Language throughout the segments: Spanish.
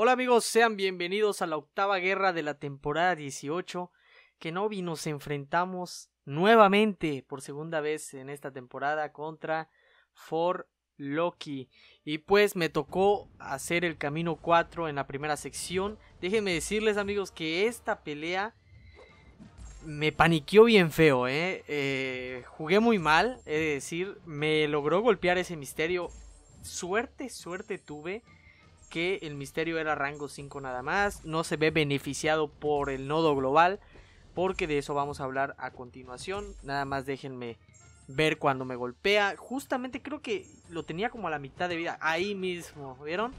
Hola amigos, sean bienvenidos a la octava guerra de la temporada 18. Kenobi, nos enfrentamos nuevamente por segunda vez en esta temporada contra 4Loki. Y pues me tocó hacer el camino 4 en la primera sección. Déjenme decirles amigos que esta pelea me paniqueó bien feo, jugué muy mal, es decir, me logró golpear ese Misterio. Suerte tuve que el Misterio era rango 5 nada más. No se ve beneficiado por el nodo global, porque de eso vamos a hablar a continuación. Nada más déjenme ver cuando me golpea. Justamente creo que lo tenía como a la mitad de vida. Ahí mismo, ¿vieron?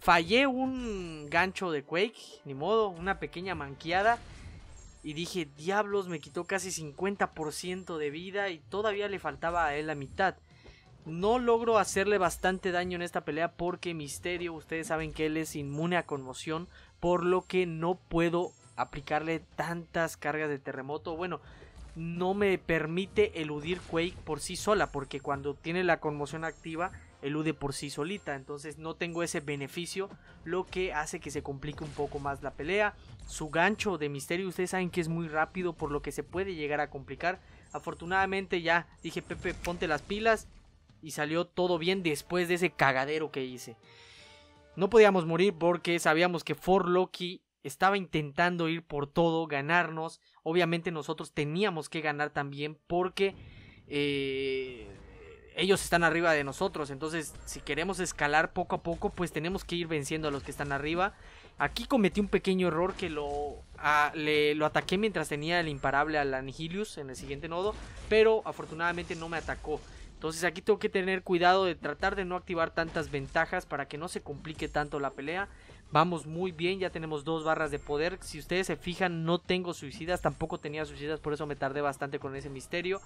Fallé un gancho de Quake, ni modo, una pequeña manqueada. Y dije, diablos, me quitó casi 50% de vida y todavía le faltaba a él la mitad. No logro hacerle bastante daño en esta pelea porque Misterio, ustedes saben que él es inmune a conmoción, por lo que no puedo aplicarle tantas cargas de terremoto. Bueno, no me permite eludir Quake por sí sola, porque cuando tiene la conmoción activa, elude por sí solita. Entonces no tengo ese beneficio, lo que hace que se complique un poco más la pelea. Su gancho de Misterio, ustedes saben que es muy rápido, por lo que se puede llegar a complicar. Afortunadamente ya dije, Pepe, ponte las pilas, y salió todo bien después de ese cagadero que hice. No podíamos morir porque sabíamos que 4Loki estaba intentando ir por todo, ganarnos. Obviamente nosotros teníamos que ganar también porque ellos están arriba de nosotros. Entonces si queremos escalar poco a poco, pues tenemos que ir venciendo a los que están arriba. Aquí cometí un pequeño error que lo ataqué mientras tenía el imparable al Anihilius en el siguiente nodo, pero afortunadamente no me atacó. Entonces aquí tengo que tener cuidado de tratar de no activar tantas ventajas para que no se complique tanto la pelea. Vamos muy bien, ya tenemos 2 barras de poder. Si ustedes se fijan, no tengo suicidas, tampoco tenía suicidas, por eso me tardé bastante con ese Misterio.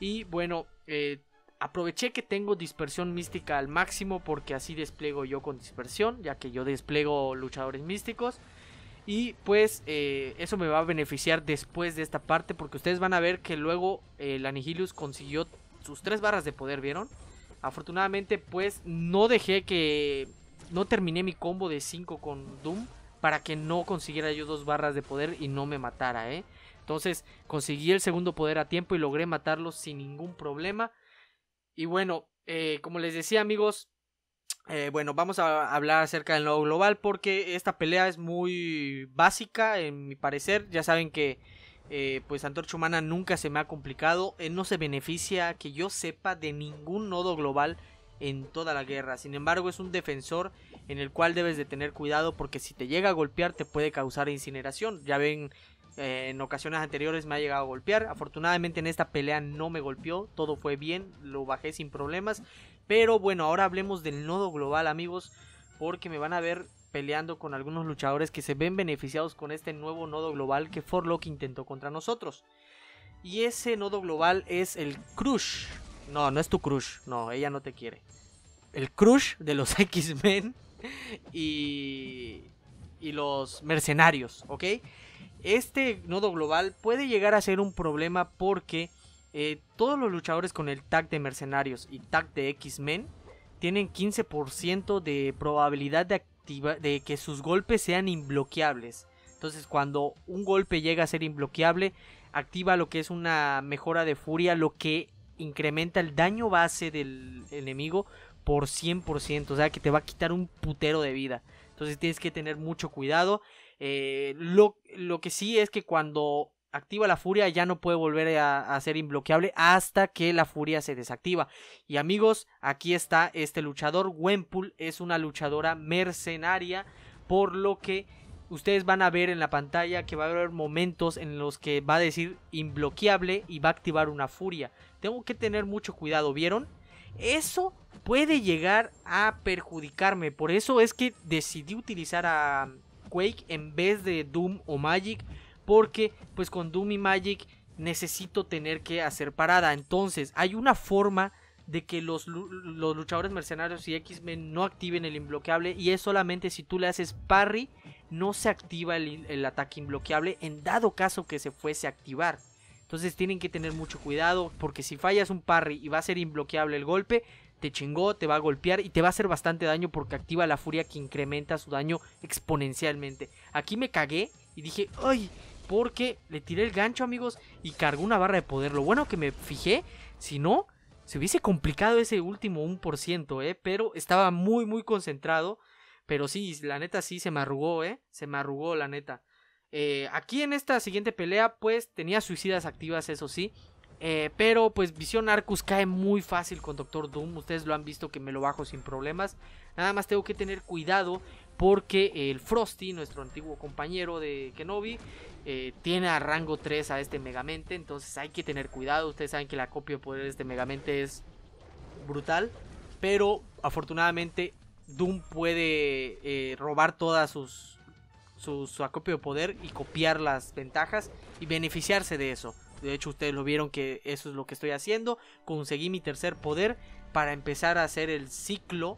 Y bueno, aproveché que tengo dispersión mística al máximo, porque así despliego yo con dispersión, ya que yo despliego luchadores místicos. Y pues eso me va a beneficiar después de esta parte, porque ustedes van a ver que luego el Anihilius consiguió sus 3 barras de poder, ¿vieron? Afortunadamente pues no terminé mi combo de 5 con Doom para que no consiguiera yo 2 barras de poder y no me matara, Entonces conseguí el segundo poder a tiempo y logré matarlo sin ningún problema. Y bueno, como les decía amigos, bueno, vamos a hablar acerca del nodo global, porque esta pelea es muy básica en mi parecer. Ya saben que pues Antorcha Humana nunca se me ha complicado. Él no se beneficia, que yo sepa, de ningún nodo global en toda la guerra. Sin embargo, es un defensor en el cual debes de tener cuidado, porque si te llega a golpear te puede causar incineración. Ya ven, en ocasiones anteriores me ha llegado a golpear. Afortunadamente en esta pelea no me golpeó, todo fue bien, lo bajé sin problemas. Pero bueno, ahora hablemos del nodo global amigos, porque me van a ver peleando con algunos luchadores que se ven beneficiados con este nuevo nodo global que 4Loki intentó contra nosotros. Y ese nodo global es el Crush. No, no es tu Crush, no, ella no te quiere. El Crush de los X-Men y los mercenarios, ¿ok? Este nodo global puede llegar a ser un problema porque todos los luchadores con el tag de mercenarios y tag de X-Men tienen 15% de probabilidad de que sus golpes sean imbloqueables. Entonces cuando un golpe llega a ser imbloqueable, activa lo que es una mejora de furia, lo que incrementa el daño base del enemigo por 100%, o sea que te va a quitar un putero de vida. Entonces tienes que tener mucho cuidado. Lo que sí es que cuando activa la furia ya no puede volver a ser imbloqueable hasta que la furia se desactiva. Y amigos, aquí está este luchador. Gwenpool es una luchadora mercenaria, por lo que ustedes van a ver en la pantalla que va a haber momentos en los que va a decir imbloqueable y va a activar una furia. Tengo que tener mucho cuidado, ¿vieron? Eso puede llegar a perjudicarme, por eso es que decidí utilizar a Quake en vez de Doom o Magic, porque pues con Doom y Magic necesito tener que hacer parada. Entonces hay una forma de que los luchadores mercenarios y X-Men no activen el imbloqueable, y es solamente si tú le haces parry. No se activa el ataque imbloqueable en dado caso que se fuese a activar. Entonces tienen que tener mucho cuidado, porque si fallas un parry y va a ser imbloqueable el golpe, te chingó, te va a golpear y te va a hacer bastante daño porque activa la furia que incrementa su daño exponencialmente. Aquí me cagué y dije, ¡ay! Porque le tiré el gancho, amigos, y cargó una barra de poder. Lo bueno que me fijé, si no, se hubiese complicado ese último 1%, pero estaba muy, muy concentrado. Pero sí, la neta sí se me arrugó, se me arrugó, la neta. Aquí en esta siguiente pelea, pues, tenía suicidas activas, eso sí. Pero pues Visión Arcus cae muy fácil con Doctor Doom. Ustedes lo han visto que me lo bajo sin problemas. Nada más tengo que tener cuidado porque el Frosty, nuestro antiguo compañero de Kenobi, tiene a rango 3 a este Megamente. Entonces hay que tener cuidado. Ustedes saben que la copia de poder de este Megamente es brutal. Pero afortunadamente Doom puede robar todas su acopio de poder y copiar las ventajas y beneficiarse de eso. De hecho, ustedes lo vieron que eso es lo que estoy haciendo. Conseguí mi tercer poder para empezar a hacer el ciclo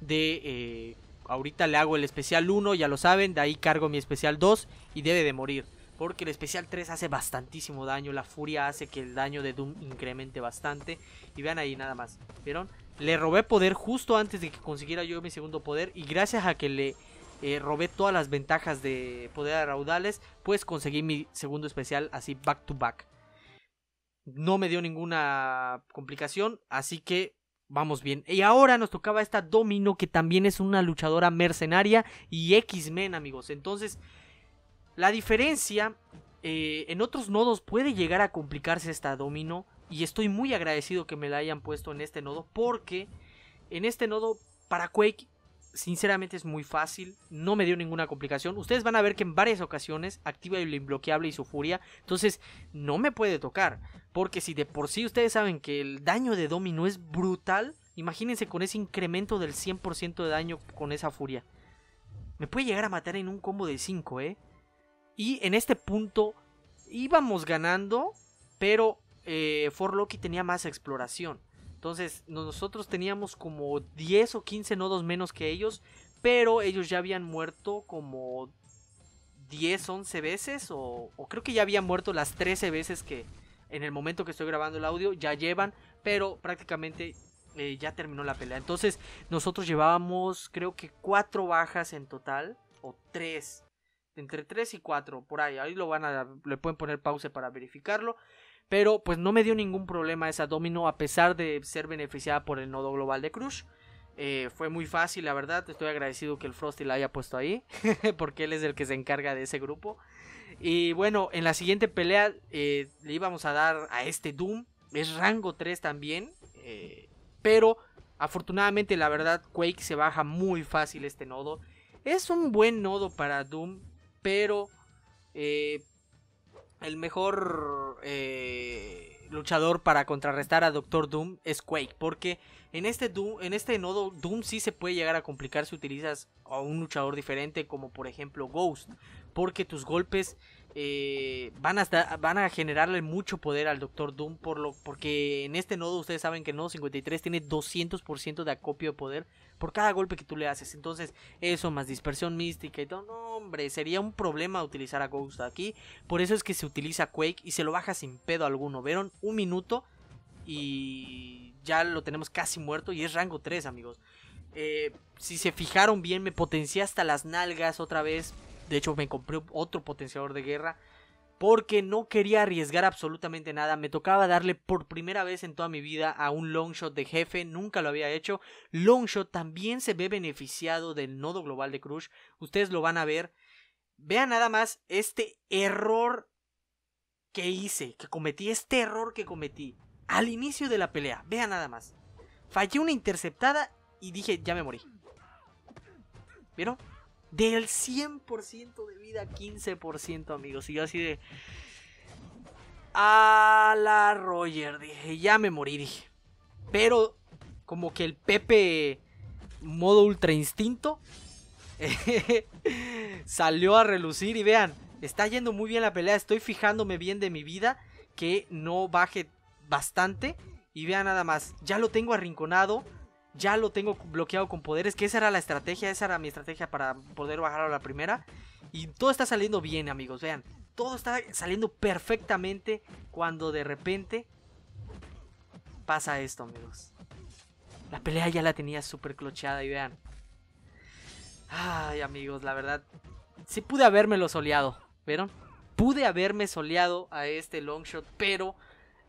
de... ahorita le hago el especial 1, ya lo saben. De ahí cargo mi especial 2 y debe de morir. Porque el especial 3 hace bastantísimo daño. La furia hace que el daño de Doom incremente bastante. Y vean ahí nada más, ¿vieron? Le robé poder justo antes de que consiguiera yo mi segundo poder. Y gracias a que le... robé todas las ventajas de poder raudales, pues conseguí mi segundo especial así back to back. No me dio ninguna complicación, así que vamos bien. Y ahora nos tocaba esta Domino, que también es una luchadora mercenaria y X-Men, amigos. Entonces, la diferencia en otros nodos puede llegar a complicarse esta Domino. Y estoy muy agradecido que me la hayan puesto en este nodo, porque en este nodo para Quake sinceramente es muy fácil, no me dio ninguna complicación. Ustedes van a ver que en varias ocasiones activa el imbloqueable y su furia. Entonces no me puede tocar, porque si de por sí ustedes saben que el daño de Domino es brutal, imagínense con ese incremento del 100% de daño con esa furia. Me puede llegar a matar en un combo de 5, Y en este punto íbamos ganando, pero 4Loki tenía más exploración. Entonces nosotros teníamos como 10 o 15 nodos menos que ellos, pero ellos ya habían muerto como 10, 11 veces o creo que ya habían muerto las 13 veces que en el momento que estoy grabando el audio ya llevan, pero prácticamente ya terminó la pelea. Entonces nosotros llevábamos creo que 4 bajas en total o 3, entre 3 y 4 por ahí. Ahí lo van a, le pueden poner pause para verificarlo. Pero pues no me dio ningún problema esa Domino, a pesar de ser beneficiada por el nodo global de Crush. Fue muy fácil, la verdad. Estoy agradecido que el Frosty la haya puesto ahí, porque él es el que se encarga de ese grupo. Y bueno, en la siguiente pelea le íbamos a dar a este Doom. Es rango 3 también. Pero afortunadamente, la verdad, Quake se baja muy fácil este nodo. Es un buen nodo para Doom, pero... el mejor luchador para contrarrestar a Doctor Doom es Quake, porque en este nodo Doom sí se puede llegar a complicar si utilizas a un luchador diferente, como por ejemplo Ghost, porque tus golpes van a generarle mucho poder al Doctor Doom, porque en este nodo ustedes saben que el nodo 53 tiene 200% de acopio de poder por cada golpe que tú le haces. Entonces eso más dispersión mística y todo, no hombre, sería un problema utilizar a Ghost aquí. Por eso es que se utiliza Quake y se lo baja sin pedo alguno. ¿Vieron? Un minuto y ya lo tenemos casi muerto y es rango 3, amigos. Si se fijaron bien, me potencié hasta las nalgas otra vez. De hecho me compré otro potenciador de guerra porque no quería arriesgar absolutamente nada. Me tocaba darle por primera vez en toda mi vida a un Longshot de jefe. Nunca lo había hecho. Longshot también se ve beneficiado del nodo global de Crush. Ustedes lo van a ver. Vean nada más este error que hice, que cometí. Este error que cometí al inicio de la pelea. Vean nada más. Fallé una interceptada y dije, ya me morí. ¿Vieron? Del 100% de vida, 15%, amigos. Y yo así de... a la Roger, dije, ya me morí, dije. Pero como que el Pepe modo ultra instinto salió a relucir. Y vean, está yendo muy bien la pelea. Estoy fijándome bien de mi vida, que no baje bastante. Y vean nada más, ya lo tengo arrinconado. Ya lo tengo bloqueado con poderes, que esa era la estrategia, esa era mi estrategia para poder bajarlo a la primera. Y todo está saliendo bien, amigos, vean. Todo está saliendo perfectamente cuando de repente pasa esto, amigos. La pelea ya la tenía súper clocheada y vean. Ay, amigos, la verdad, sí pude habérmelo soleado, ¿vieron? Pude haberme soleado a este Longshot, pero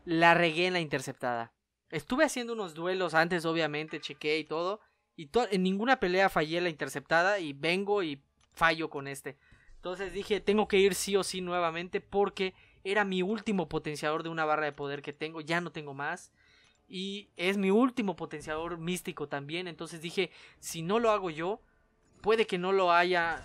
la regué en la interceptada. Estuve haciendo unos duelos antes, obviamente, chequeé y todo. Y en ninguna pelea fallé la interceptada y vengo y fallo con este. Entonces dije, tengo que ir sí o sí nuevamente porque era mi último potenciador de una barra de poder que tengo. Ya no tengo más. Y es mi último potenciador místico también. Entonces dije, si no lo hago yo, puede que no lo haga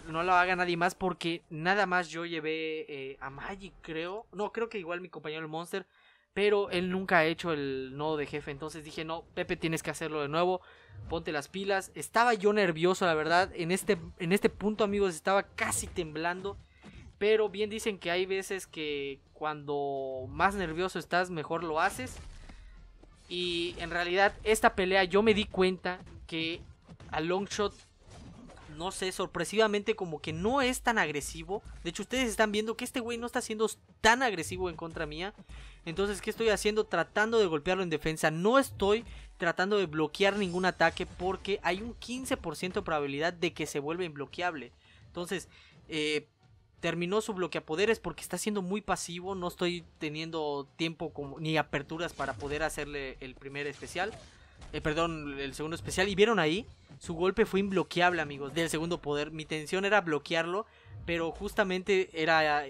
nadie más, porque nada más yo llevé a Magic, creo. No, creo que igual mi compañero el Monster, pero él nunca ha hecho el nodo de jefe. Entonces dije, no, Pepe, tienes que hacerlo de nuevo, ponte las pilas. Estaba yo nervioso, la verdad, en este punto, amigos, estaba casi temblando. Pero bien dicen que hay veces que cuando más nervioso estás, mejor lo haces. Y en realidad esta pelea yo me di cuenta que a Longshot, no sé, sorpresivamente como que no es tan agresivo. De hecho, ustedes están viendo que este güey no está siendo tan agresivo en contra mía. Entonces, ¿qué estoy haciendo? Tratando de golpearlo en defensa. No estoy tratando de bloquear ningún ataque porque hay un 15% de probabilidad de que se vuelva imbloqueable. Entonces, terminó su bloqueapoderes porque está siendo muy pasivo. No estoy teniendo tiempo ni aperturas para poder hacerle el primer especial. Perdón, el segundo especial. Y vieron ahí, su golpe fue imbloqueable, amigos, del segundo poder. Mi intención era bloquearlo, pero justamente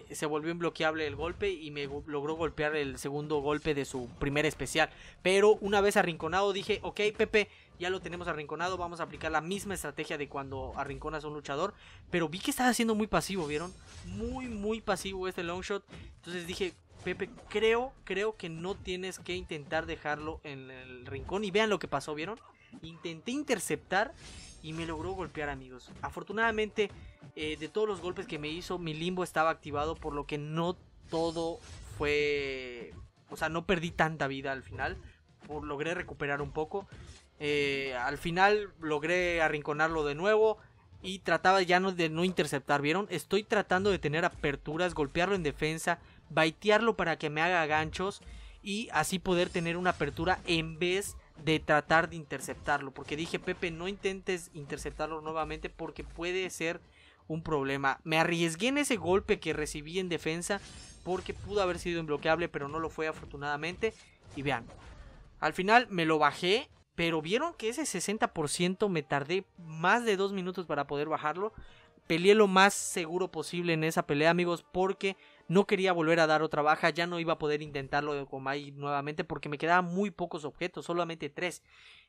se volvió imbloqueable el golpe y me logró golpear el segundo golpe de su primer especial. Pero una vez arrinconado dije, ok, Pepe, ya lo tenemos arrinconado, vamos a aplicar la misma estrategia de cuando arrinconas a un luchador. Pero vi que estaba siendo muy pasivo, ¿vieron? Muy, muy pasivo este Longshot. Entonces dije, Pepe, creo que no tienes que intentar dejarlo en el rincón. Y vean lo que pasó, ¿vieron? Intenté interceptar y me logró golpear, amigos. Afortunadamente, de todos los golpes que me hizo, mi limbo estaba activado, por lo que no todo fue... O sea, no perdí tanta vida al final. Logré recuperar un poco. Al final logré arrinconarlo de nuevo. Y trataba ya de no interceptar, ¿vieron? Estoy tratando de tener aperturas, golpearlo en defensa, baitearlo para que me haga ganchos y así poder tener una apertura en vez de tratar de interceptarlo, porque dije, Pepe, no intentes interceptarlo nuevamente porque puede ser un problema. Me arriesgué en ese golpe que recibí en defensa porque pudo haber sido imbloqueable, pero no lo fue afortunadamente. Y vean, al final me lo bajé, pero vieron que ese 60% me tardé más de 2 minutos para poder bajarlo. Peleé lo más seguro posible en esa pelea, amigos, porque no quería volver a dar otra baja. Ya no iba a poder intentarlo de Komai nuevamente porque me quedaban muy pocos objetos, solamente 3.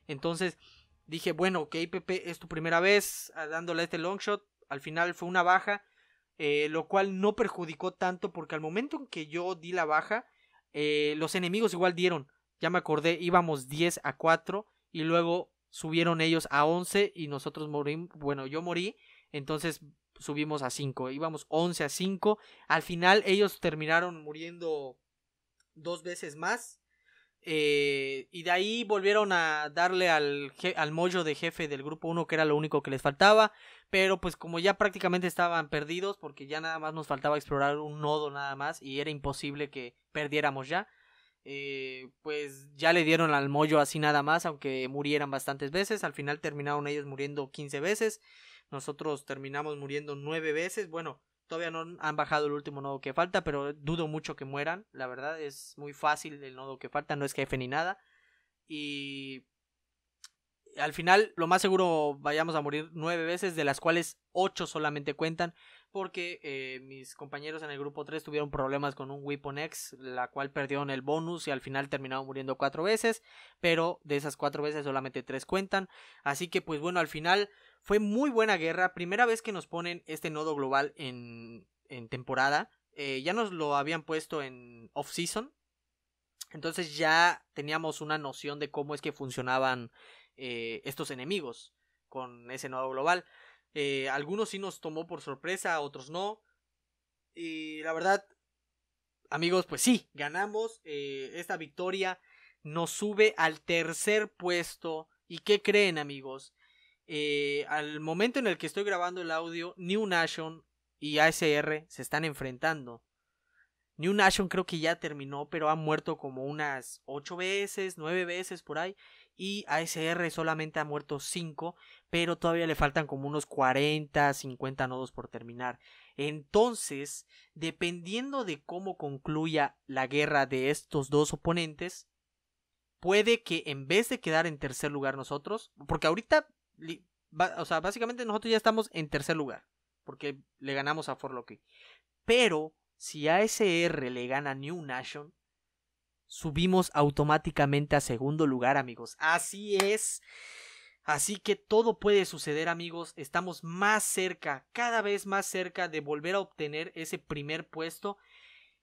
Entonces dije, bueno, ok, Pepe, es tu primera vez dándole a este Longshot. Al final fue una baja, lo cual no perjudicó tanto porque al momento en que yo di la baja, los enemigos igual dieron. Ya me acordé, íbamos 10-4 y luego subieron ellos a 11 y nosotros morimos. Bueno, yo morí. Entonces subimos a 5, íbamos 11-5. Al final ellos terminaron muriendo 2 veces más. Y de ahí volvieron a darle al mojo de jefe del grupo 1, que era lo único que les faltaba. Pero pues como ya prácticamente estaban perdidos, porque ya nada más nos faltaba explorar un nodo nada más y era imposible que perdiéramos ya. Pues ya le dieron al mojo así nada más, aunque murieran bastantes veces. Al final terminaron ellos muriendo 15 veces. Nosotros terminamos muriendo 9 veces. Bueno, todavía no han bajado el último nodo que falta, pero dudo mucho que mueran. La verdad es muy fácil el nodo que falta, no es jefe ni nada. Y al final lo más seguro vayamos a morir 9 veces, de las cuales 8 solamente cuentan, porque mis compañeros en el grupo 3 tuvieron problemas con un Weapon X, la cual perdieron el bonus y al final terminaron muriendo 4 veces. Pero de esas 4 veces solamente 3 cuentan. Así que pues bueno, al final fue muy buena guerra. Primera vez que nos ponen este nodo global en temporada. Ya nos lo habían puesto en off-season. Entonces ya teníamos una noción de cómo es que funcionaban estos enemigos con ese nodo global. Algunos sí nos tomó por sorpresa, otros no. Y la verdad, amigos, pues sí, ganamos. Esta victoria nos sube al tercer puesto. ¿Y qué creen, amigos? Al momento en el que estoy grabando el audio, New Nation y ASR se están enfrentando. New Nation creo que ya terminó, pero ha muerto como unas 8 veces, 9 veces por ahí. y ASR solamente ha muerto 5, pero todavía le faltan como unos 40, 50 nodos por terminar. Entonces, dependiendo de cómo concluya la guerra de estos dos oponentes, puede que en vez de quedar en tercer lugar nosotros, porque ahorita, o sea, básicamente nosotros ya estamos en tercer lugar, porque le ganamos a 4Loki. Pero si ASR le gana a New Nation, subimos automáticamente a segundo lugar, amigos. Así es. Así que todo puede suceder, amigos. Estamos más cerca, cada vez más cerca de volver a obtener ese primer puesto.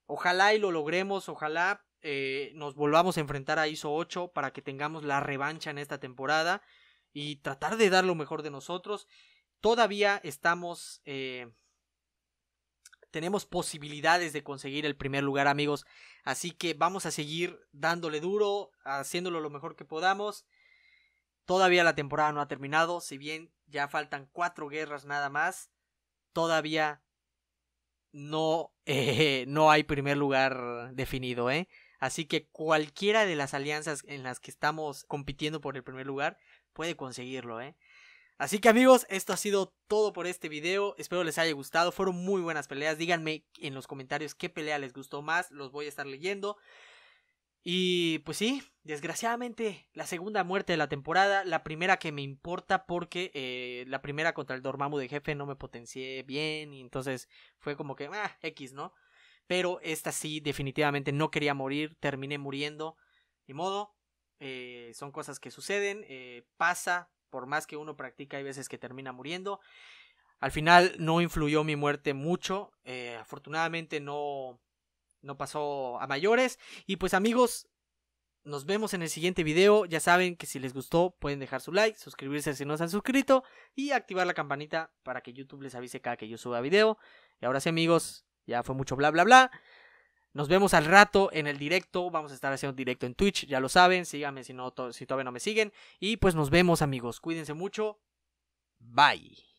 Ojalá y lo logremos, ojalá nos volvamos a enfrentar a ISO 8 para que tengamos la revancha en esta temporada y tratar de dar lo mejor de nosotros. Todavía estamos... tenemos posibilidades de conseguir el primer lugar, amigos. Así que vamos a seguir dándole duro, haciéndolo lo mejor que podamos. Todavía la temporada no ha terminado. Si bien ya faltan 4 guerras nada más, todavía no hay primer lugar definido, ¿eh? Así que cualquiera de las alianzas en las que estamos compitiendo por el primer lugar puede conseguirlo, ¿eh? Así que amigos, esto ha sido todo por este video, espero les haya gustado, fueron muy buenas peleas, díganme en los comentarios qué pelea les gustó más, los voy a estar leyendo. Y pues sí, desgraciadamente la segunda muerte de la temporada, la primera que me importa porque la primera contra el Dormammu de jefe no me potencié bien y entonces fue como que, X, ¿no? Pero esta sí, definitivamente no quería morir, terminé muriendo, ni modo, son cosas que suceden, pasa. Por más que uno practica, hay veces que termina muriendo. Al final no influyó mi muerte mucho. Afortunadamente no pasó a mayores. Y pues amigos, nos vemos en el siguiente video. Ya saben que si les gustó pueden dejar su like, suscribirse si no se han suscrito y activar la campanita para que YouTube les avise cada que yo suba video. Y ahora sí amigos, ya fue mucho bla bla bla. Nos vemos al rato en el directo, vamos a estar haciendo directo en Twitch, ya lo saben, síganme si todavía no me siguen. Y pues nos vemos amigos, cuídense mucho, bye.